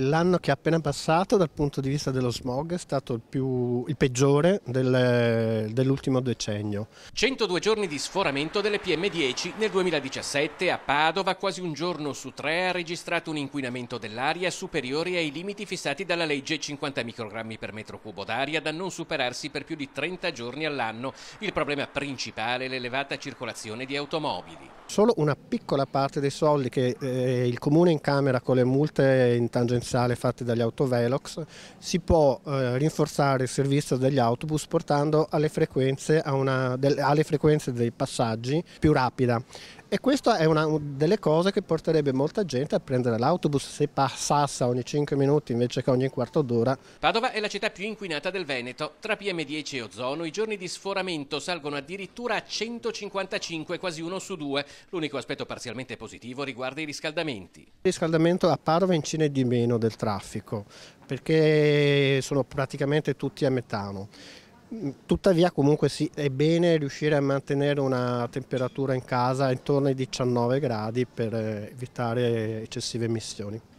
L'anno che è appena passato dal punto di vista dello smog è stato il peggiore dell'ultimo decennio. 102 giorni di sforamento delle PM10 nel 2017 a Padova, quasi un giorno su tre ha registrato un inquinamento dell'aria superiore ai limiti fissati dalla legge 50 microgrammi per metro cubo d'aria da non superarsi per più di 30 giorni all'anno. Il problema principale è l'elevata circolazione di automobili. Solo una piccola parte dei soldi che il Comune incamera con le multe in tangenziale fatte dagli autovelox si può rinforzare il servizio degli autobus portando alle frequenze, alle frequenze dei passaggi più rapida, e questa è una delle cose che porterebbe molta gente a prendere l'autobus se passasse ogni 5 minuti invece che ogni quarto d'ora. Padova è la città più inquinata del Veneto. Tra PM10 e ozono i giorni di sforamento salgono addirittura a 155, quasi uno su due. L'unico aspetto parzialmente positivo riguarda i riscaldamenti. Il riscaldamento a Padova incide di meno del traffico, perché sono praticamente tutti a metano. Tuttavia comunque sì, è bene riuscire a mantenere una temperatura in casa intorno ai 19 gradi per evitare eccessive emissioni.